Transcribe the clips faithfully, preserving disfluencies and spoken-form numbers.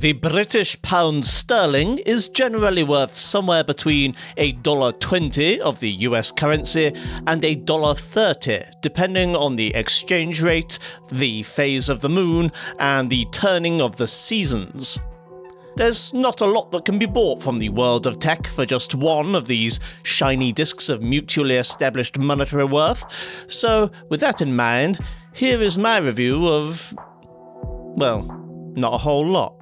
The British pound sterling is generally worth somewhere between a dollar twenty of the U S currency and a dollar thirty, depending on the exchange rate, the phase of the moon, and the turning of the seasons. There's not a lot that can be bought from the world of tech for just one of these shiny discs of mutually established monetary worth, so with that in mind, here is my review of, well, not a whole lot.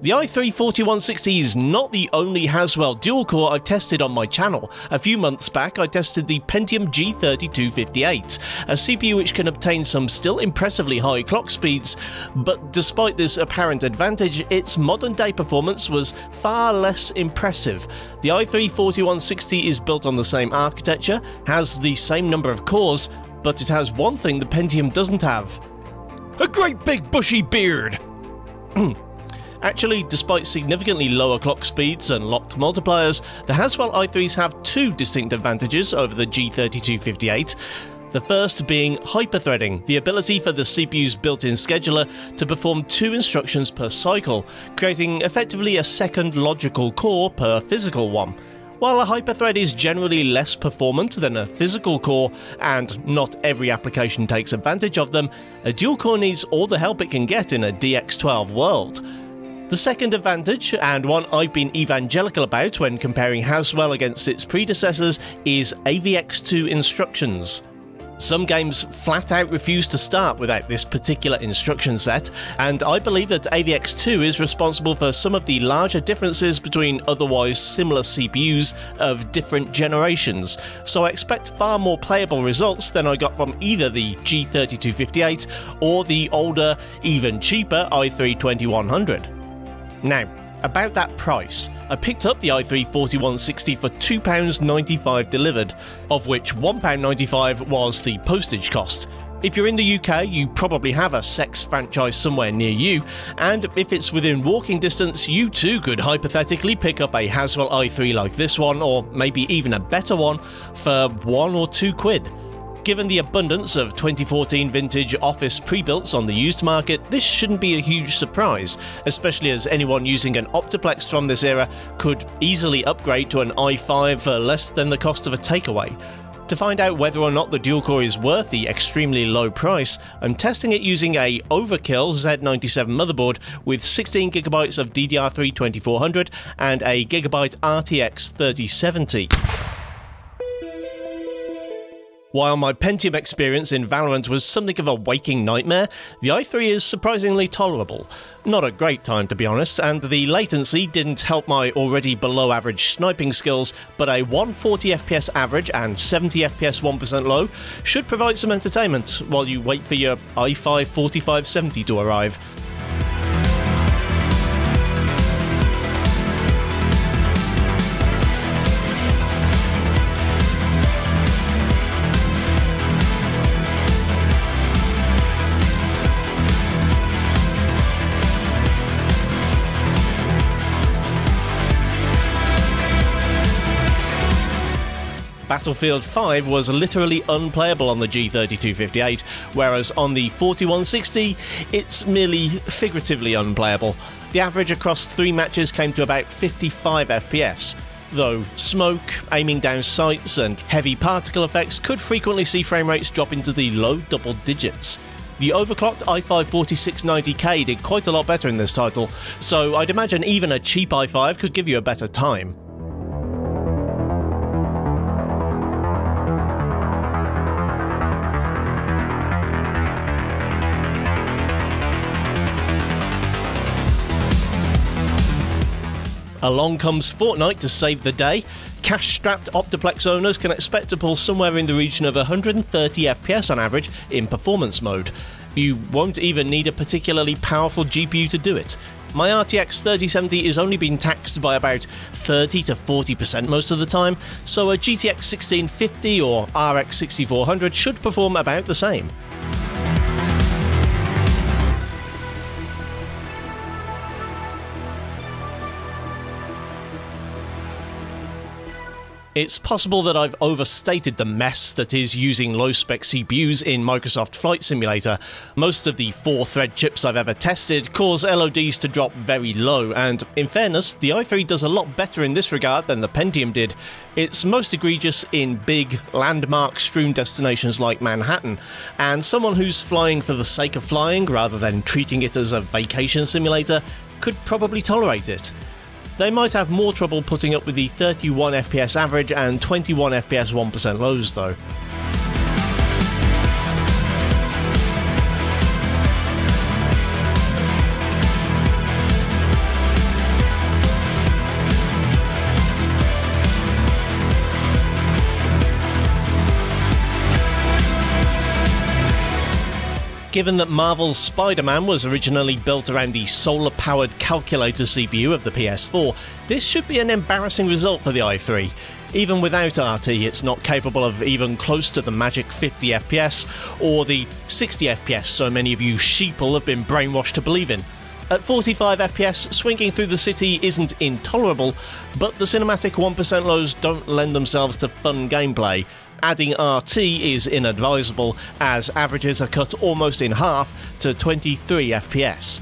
The i three forty-one sixty is not the only Haswell dual-core I've tested on my channel. A few months back I tested the Pentium G thirty-two fifty-eight, a C P U which can obtain some still impressively high clock speeds, but despite this apparent advantage, its modern-day performance was far less impressive. The i three forty-one sixty is built on the same architecture, has the same number of cores, but it has one thing the Pentium doesn't have. A great big bushy beard! Actually, despite significantly lower clock speeds and locked multipliers, the Haswell i threes have two distinct advantages over the G thirty-two fifty-eight. The first being hyperthreading, the ability for the C P U's built-in scheduler to perform two instructions per cycle, creating effectively a second logical core per physical one. While a hyperthread is generally less performant than a physical core, and not every application takes advantage of them, a dual core needs all the help it can get in a D X twelve world. The second advantage, and one I've been evangelical about when comparing Haswell against its predecessors, is A V X two instructions. Some games flat out refuse to start without this particular instruction set, and I believe that A V X two is responsible for some of the larger differences between otherwise similar C P Us of different generations, so I expect far more playable results than I got from either the G thirty-two fifty-eight or the older, even cheaper i three twenty-one hundred. Now, about that price, I picked up the i three forty-one sixty for two pounds ninety-five delivered, of which one pound ninety-five was the postage cost. If you're in the U K, you probably have a CeX franchise somewhere near you, and if it's within walking distance, you too could hypothetically pick up a Haswell i three like this one, or maybe even a better one, for one or two quid. Given the abundance of twenty fourteen vintage office pre-builts on the used market, this shouldn't be a huge surprise, especially as anyone using an Optiplex from this era could easily upgrade to an i five for less than the cost of a takeaway. To find out whether or not the dual-core is worth the extremely low price, I'm testing it using a overkill Z ninety-seven motherboard with sixteen gigabytes of D D R three twenty-four hundred and a Gigabyte R T X thirty seventy. While my Pentium experience in Valorant was something of a waking nightmare, the i three is surprisingly tolerable. Not a great time to be honest, and the latency didn't help my already below average sniping skills, but a one forty F P S average and seventy F P S one percent low should provide some entertainment while you wait for your i five forty-five seventy to arrive. Battlefield five was literally unplayable on the G thirty-two fifty-eight, whereas on the forty-one sixty, it's merely figuratively unplayable. The average across three matches came to about fifty-five F P S, though smoke, aiming down sights, and heavy particle effects could frequently see frame rates drop into the low double digits. The overclocked i five forty-six ninety K did quite a lot better in this title, so I'd imagine even a cheap i five could give you a better time. Along comes Fortnite to save the day. Cash-strapped Optiplex owners can expect to pull somewhere in the region of one thirty F P S on average in performance mode. You won't even need a particularly powerful G P U to do it. My R T X thirty seventy is only being taxed by about thirty to forty percent most of the time, so a G T X sixteen fifty or R X sixty-four hundred should perform about the same. It's possible that I've overstated the mess that is using low-spec C P Us in Microsoft Flight Simulator. Most of the four-thread chips I've ever tested cause L O Ds to drop very low, and in fairness, the i three does a lot better in this regard than the Pentium did. It's most egregious in big, landmark strewn destinations like Manhattan, and someone who's flying for the sake of flying rather than treating it as a vacation simulator could probably tolerate it. They might have more trouble putting up with the thirty-one F P S average and twenty-one F P S one percent lows though. Given that Marvel's Spider-Man was originally built around the solar-powered calculator C P U of the P S four, this should be an embarrassing result for the i three. Even without R T, it's not capable of even close to the magic fifty F P S or the sixty F P S so many of you sheeple have been brainwashed to believe in. At forty-five F P S, swinging through the city isn't intolerable, but the cinematic one percent lows don't lend themselves to fun gameplay. Adding R T is inadvisable, as averages are cut almost in half to twenty-three F P S.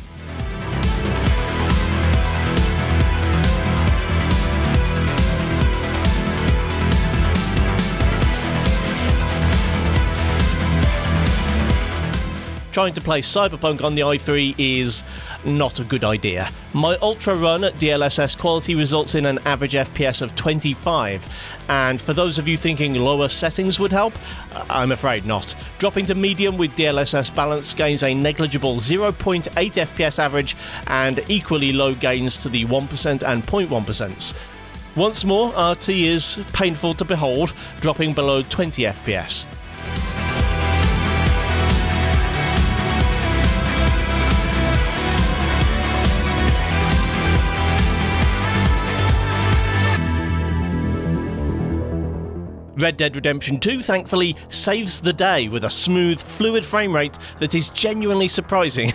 Trying to play Cyberpunk on the i three is not a good idea. My ultra run at D L S S quality results in an average F P S of twenty-five, and for those of you thinking lower settings would help, I'm afraid not. Dropping to medium with D L S S balance gains a negligible zero point eight F P S average and equally low gains to the one percent and zero point one percent. Once more, R T is painful to behold, dropping below twenty F P S. Red Dead Redemption two, thankfully, saves the day with a smooth, fluid frame rate that is genuinely surprising.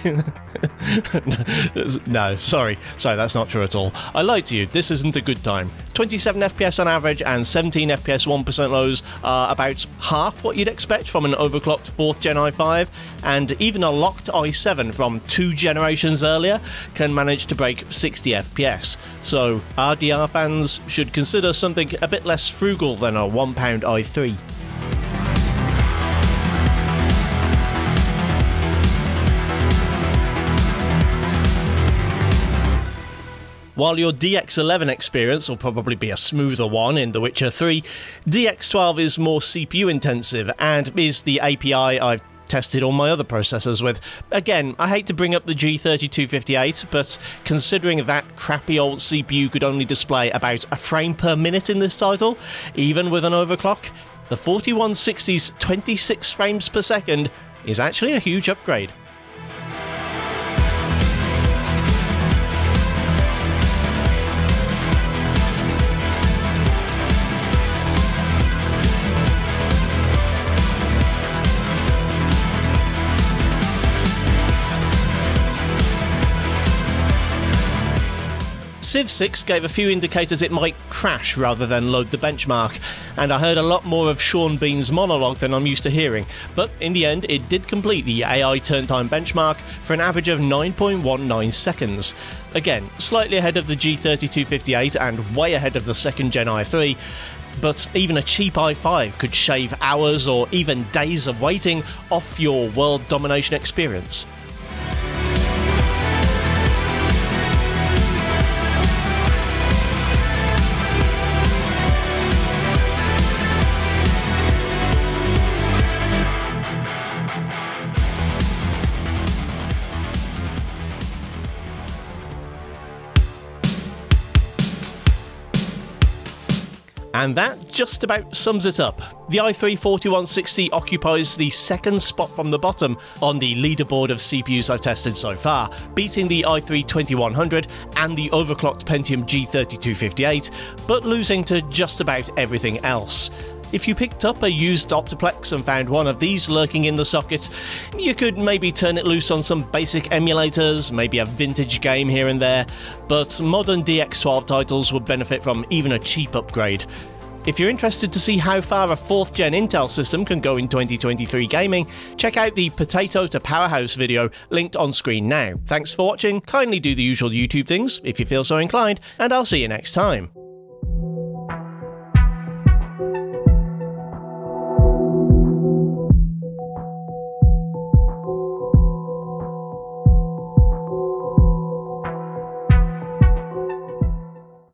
No, sorry. Sorry, that's not true at all. I lied to you. This isn't a good time. twenty-seven F P S on average and seventeen F P S one percent lows are about half what you'd expect from an overclocked fourth gen i five, and even a locked i seven from two generations earlier can manage to break sixty F P S. So R D R fans should consider something a bit less frugal than a one pound i three. While your D X eleven experience will probably be a smoother one in The Witcher three, D X twelve is more C P U intensive and is the A P I I've tested all my other processors with. Again, I hate to bring up the G thirty-two fifty-eight, but considering that crappy old C P U could only display about a frame per minute in this title, even with an overclock, the forty-one sixty's twenty-six frames per second is actually a huge upgrade. Civ six gave a few indicators it might crash rather than load the benchmark, and I heard a lot more of Sean Bean's monologue than I'm used to hearing, but in the end it did complete the A I turn time benchmark for an average of nine point one nine seconds. Again, slightly ahead of the G thirty-two fifty-eight and way ahead of the second gen i three, but even a cheap i five could shave hours or even days of waiting off your world domination experience. And that just about sums it up. The i three forty-one sixty occupies the second spot from the bottom on the leaderboard of C P Us I've tested so far, beating the i three twenty-one hundred and the overclocked Pentium G thirty-two fifty-eight, but losing to just about everything else. If you picked up a used Optiplex and found one of these lurking in the socket, you could maybe turn it loose on some basic emulators, maybe a vintage game here and there, but modern D X twelve titles would benefit from even a cheap upgrade. If you're interested to see how far a fourth gen Intel system can go in twenty twenty-three gaming, check out the Potato to Powerhouse video linked on screen now. Thanks for watching, kindly do the usual YouTube things if you feel so inclined, and I'll see you next time.